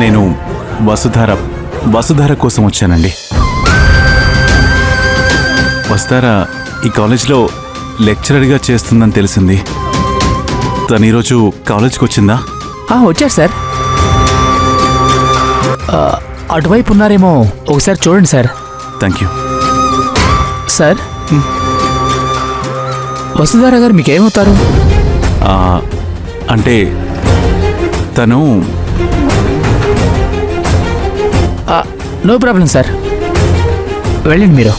నేను వసుధార కోసం వచ్చానండి. వసుధార ఈ కాలేజ్లో లెక్చరర్గా చేస్తుందని తెలిసింది. తను ఈరోజు కాలేజ్కి వచ్చిందా? వచ్చారు సార్. అటువైపు ఉన్నారేమో, ఒకసారి చూడండి sir. Thank you sir. Vasudhara గారు మీకేమవుతారు? అంటే తను... నో ప్రాబ్లం సార్, వెళ్ళండి మీరు.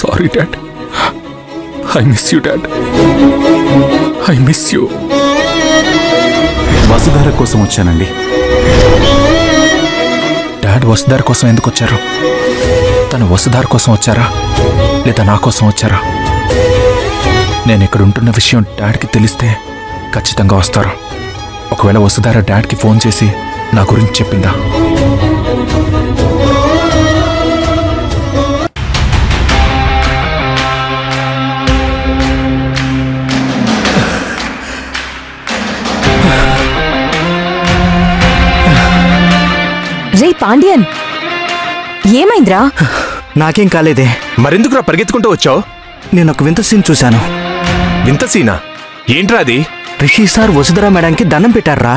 Sorry, Dad. I miss you, Dad. I miss you. Vasudhara కోసం వచ్చానండి. డాడ్ వసుధార కోసం ఎందుకు వచ్చారు? తను వసుధార కోసం వచ్చారా లేదా నా కోసం వచ్చారా? నేను ఇక్కడ ఉంటున్న విషయం డాడ్కి తెలిస్తే ఖచ్చితంగా వస్తారు. ఒకవేళ వసుధార డాడ్కి ఫోన్ చేసి నా గురించి చెప్పిందా? రే పాండ్యన్, ఏమైందిరా? నాకేం కాలేదే. మరెందుకురా పరిగెత్తుకుంటూ వచ్చావు? నేను ఒక వింత సీన్ చూశాను. వింత సీనా? ఏంట్రా అది? రిషి సార్ వసుధరా మేడానికి దండం పెట్టారా?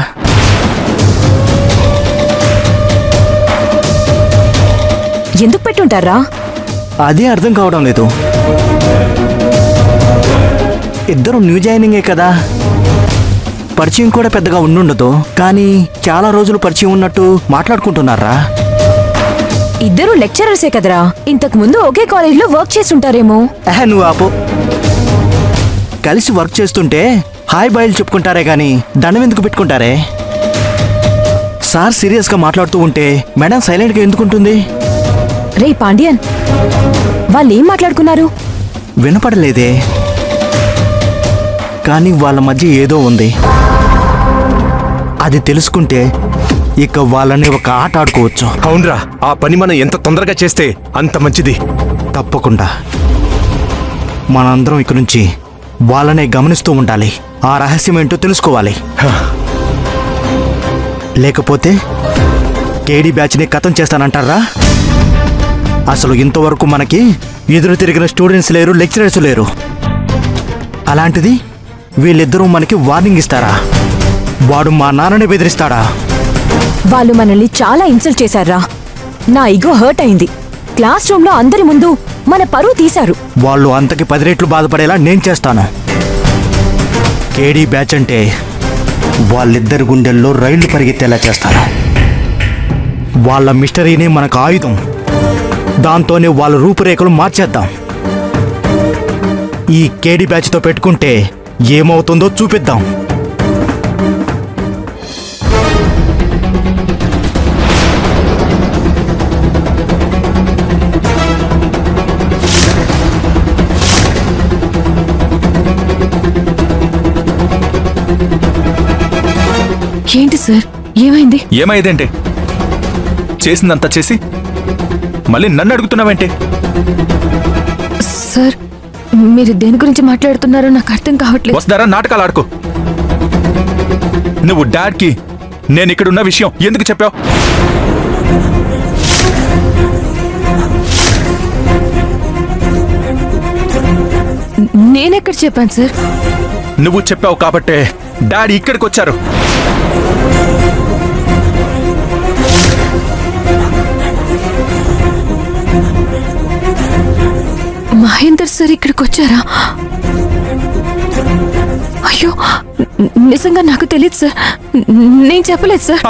ఎందుకు పెట్టుంటారా? అదే అర్థం కావడం లేదు. ఇద్దరు న్యూ జాయినింగే కదా, పరిచయం కూడా పెద్దగా ఉండుండదు, కానీ చాలా రోజులు పరిచయం ఉన్నట్టు మాట్లాడుకుంటున్నారా? ఇద్దరు లెక్చరర్సే కదరా, ఇంతకు ముందు ఒకే కాలేజ్లో వర్క్ చేస్తుంటారేమో. నువ్వు ఆపో. కలిసి వర్క్ చేస్తుంటే హాయ్ బాయ్లు చెప్పుకుంటారే కానీ దండం ఎందుకు పెట్టుకుంటారే? సార్ సీరియస్గా మాట్లాడుతూ ఉంటే మేడం సైలెంట్గా ఎందుకుంటుంది? రే పాండ్యన్, వాళ్ళు ఏం మాట్లాడుకున్నారు? వినపడలేదే, కానీ వాళ్ళ మధ్య ఏదో ఉంది. అది తెలుసుకుంటే ఇక వాళ్ళని ఒక ఆట ఆడుకోవచ్చు. అవునరా, ఆ పని మనం ఎంత తొందరగా చేస్తే అంత మంచిది. తప్పకుండా మనందరం ఇక నుంచి వాళ్ళనే గమనిస్తూ ఉండాలి. ఆ రహస్యం ఏంటో తెలుసుకోవాలి. లేకపోతే కేడీ బ్యాచ్ని కథం చేస్తానంటారా? అసలు ఇంతవరకు మనకి ఎదురు తిరిగిన స్టూడెంట్స్ లేరు, లెక్చరర్స్ లేరు. అలాంటిది వీళ్ళిద్దరూ మనకి వార్నింగ్ ఇస్తారా? వాడు మా నాన్నని బెదిరిస్తాడా? వాళ్ళు మనల్ని చాలా ఇన్సల్ట్ చేశారా. నా ఇగో హర్ట్ అయింది. క్లాస్ రూమ్ లో అందరి ముందు మన పరువు తీశారు. వాళ్ళు అంతకి 10 రెట్లు బాధపడేలా నేను చేస్తాను. కేడీ బ్యాచ్ అంటే వాళ్ళిద్దరి గుండెల్లో రైళ్లు పరిగెత్తేలా చేస్తాను. వాళ్ళ మిస్టరీనే మనకు ఆయుధం. దాంతోనే వాళ్ళ రూపురేఖలు మార్చేద్దాం. ఈ కేడీ బ్యాచ్తో పెట్టుకుంటే ఏమవుతుందో చూపిద్దాం. ఏంటి సార్, ఏమైంది? ఏమైందంటే చేసిందంతా చేసి మళ్ళీ నన్ను అడుగుతున్నావేంటే? సార్, మీరు దేని గురించి మాట్లాడుతున్నారో నాకు అర్థం కావట్లేదు. వస్తారా నాటకాలు ఆడుకో. నువ్వు డాడ్కి నేను ఇక్కడున్న విషయం ఎందుకు చెప్పావు? నేనెక్కడ చెప్పాను సార్? నువ్వు చెప్పావు కాబట్టే డాడీ ఇక్కడికి వచ్చారు. మహేందర్ సార్ ఇక్కడికి వచ్చారా? అయ్యో, నిజంగా నాకు తెలియదు సార్. నేను చెప్పలేదు సార్.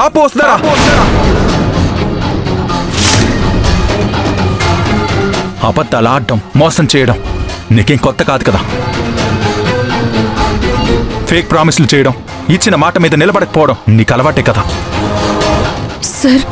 అబద్ధాలు ఆడడం, మోసం చేయడం, నీకేం కొత్త కాదు కదా. ఫేక్ ప్రామిస్లు చేయడం, ఇచ్చిన మాట మీద నిలబడకపోవడం నీకు అలవాటే కదా. సార్